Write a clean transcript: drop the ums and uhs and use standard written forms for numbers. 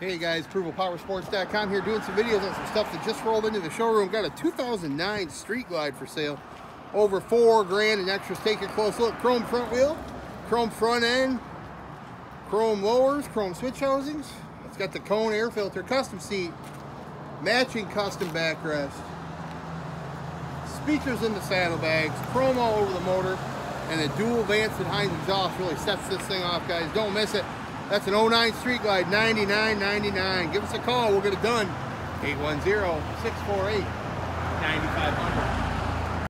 Hey guys, approvalpowersports.com here, doing some videos on some stuff that just rolled into the showroom. Got a 2009 Street Glide for sale, over $4 grand in extras. Take a close look. Chrome front wheel, chrome front end, chrome lowers, chrome switch housings. It's got the cone air filter, custom seat, matching custom backrest, speakers in the saddlebags, chrome all over the motor, and a dual Vance and Hines exhaust really sets this thing off, guys. Don't miss it. That's an 09 Street Glide, $99.99. Give us a call. We'll get it done. 810-648-9500.